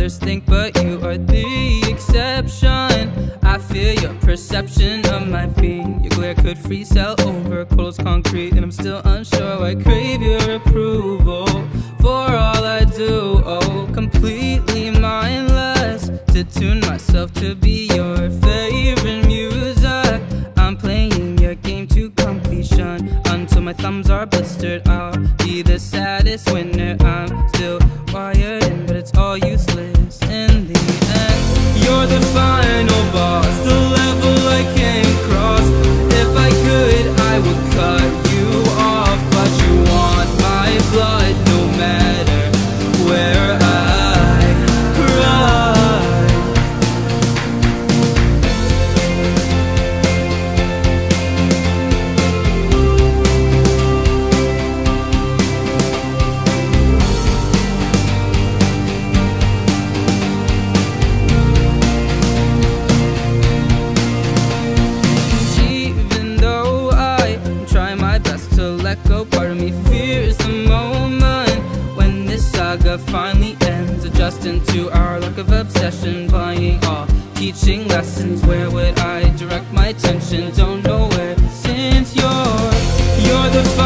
others think, but you are the exception. I feel your perception of my being. Your glare could freeze out over cold concrete, and I'm still unsure. I crave your approval for all I do. Oh, completely mindless to tune myself to be your favorite music. I'm playing your game to completion until my thumbs are blistered. I'll be the saddest winner. I'm still wired in, but it's all useless in the end. You're the final boss, the level I came across. If I could, I would cut you off, but you want my blood no matter where I finally ends, adjusting to our lack of obsession, buying all teaching lessons. Where would I direct my attention? Don't know where, since you're the